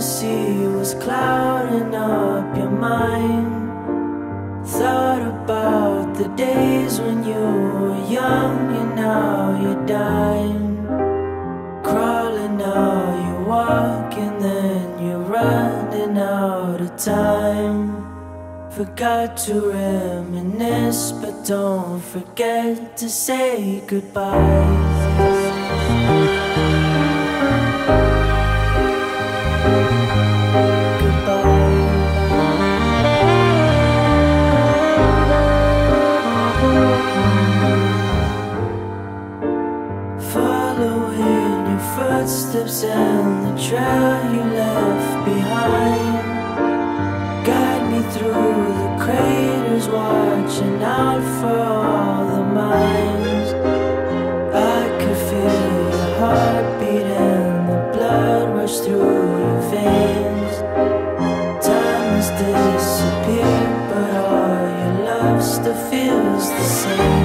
to see was clouding up your mind. Thought about the days when you were young and now you're dying. Crawling now you walk and then you're running out of time. Forgot to reminisce, but don't forget to say goodbye. Footsteps and the trail you left behind guide me through the craters, watching out for all the mines. I could feel your heartbeat and the blood rush through your veins. Time has disappeared, but all your love still feels the same.